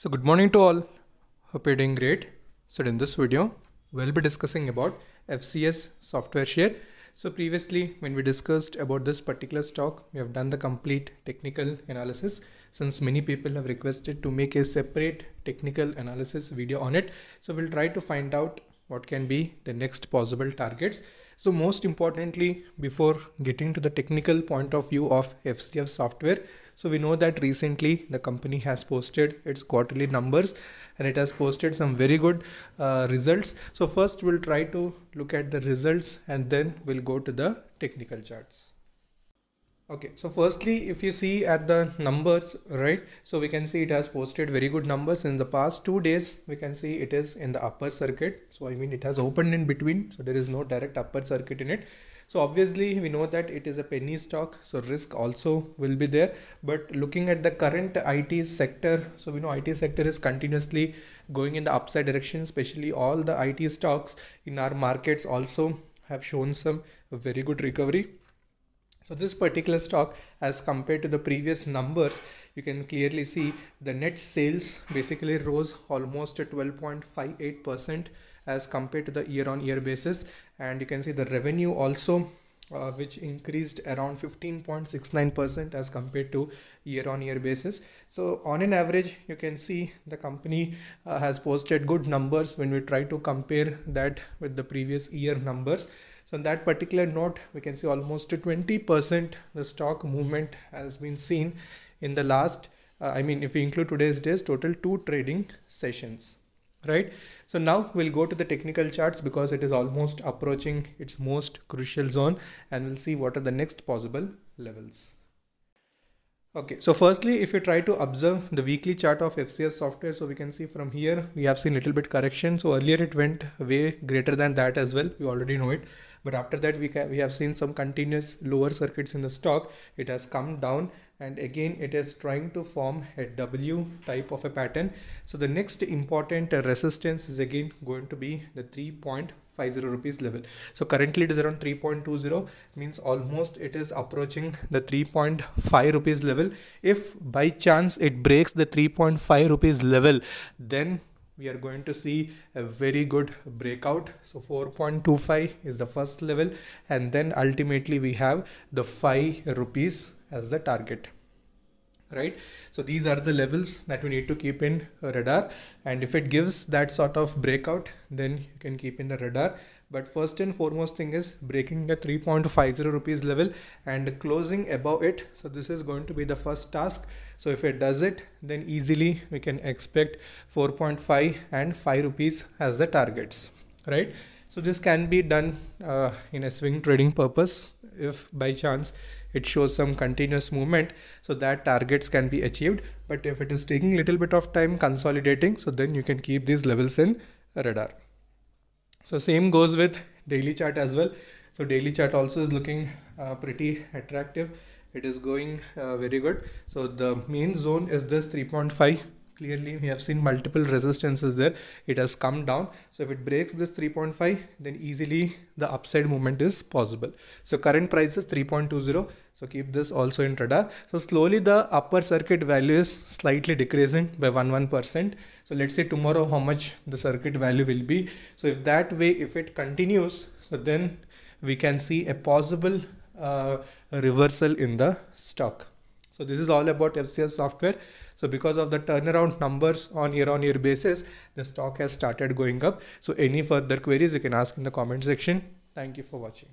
So good morning to all, hope you're doing great. So in this video, we'll be discussing about FCS software share. So previously when we discussed about this particular stock, we have done the complete technical analysis. Since many people have requested to make a separate technical analysis video on it, so we'll try to find out what can be the next possible targets. So most importantly, before getting to the technical point of view of FCS software, so we know that recently the company has posted its quarterly numbers and it has posted some very good results. So first we'll try to look at the results and then we'll go to the technical charts. Okay, so firstly, if you see at the numbers, right, so we can see it has posted very good numbers in the past 2 days. We can see it is in the upper circuit. So I mean, it has opened in between, so there is no direct upper circuit in it. So obviously we know that it is a penny stock, so risk also will be there. But looking at the current IT sector, so we know IT sector is continuously going in the upside direction, especially all the IT stocks in our markets also have shown some very good recovery. So this particular stock, as compared to the previous numbers, you can clearly see the net sales basically rose almost 12.58% as compared to the year-on-year basis, and you can see the revenue also which increased around 15.69% as compared to year-on-year basis. So on an average, you can see the company has posted good numbers when we try to compare that with the previous year numbers. So on that particular note, we can see almost 20% the stock movement has been seen in the last, if we include today's days, total 2 trading sessions, right? So now we'll go to the technical charts because it is almost approaching its most crucial zone and we'll see what are the next possible levels. Okay, so firstly, if you try to observe the weekly chart of FCS software, so we can see from here, we have seen little bit correction. So earlier it went way greater than that as well. We already know it. But after that, we have seen some continuous lower circuits in the stock. It has come down and again, it is trying to form a W type of a pattern. So the next important resistance is again going to be the 3.50 rupees level. So currently it is around 3.20, means almost it is approaching the 3.5 rupees level. If by chance it breaks the 3.5 rupees level, then we are going to see a very good breakout. So 4.25 is the first level, and then ultimately we have the 5 rupees as the target, right? So these are the levels that we need to keep in radar, and if it gives that sort of breakout, then you can keep in the radar. But first and foremost thing is breaking the 3.50 rupees level and closing above it. So this is going to be the first task. So if it does it, then easily we can expect 4.5 and 5 rupees as the targets, right? So this can be done in a swing trading purpose. If by chance it shows some continuous movement, so that targets can be achieved. But if it is taking little bit of time consolidating, so then you can keep these levels in radar. So same goes with daily chart as well. So daily chart also is looking pretty attractive. It is going very good. So the main zone is this 3.5. Clearly we have seen multiple resistances there. It has come down. So if it breaks this 3.5, then easily the upside movement is possible. So current price is 3.20. So keep this also in radar. So slowly the upper circuit value is slightly decreasing by 1%. So let's say tomorrow how much the circuit value will be. So if that way, if it continues, so then we can see a possible reversal in the stock. So this is all about FCS software. So because of the turnaround numbers on year-on-year basis, the stock has started going up. So any further queries you can ask in the comment section. Thank you for watching.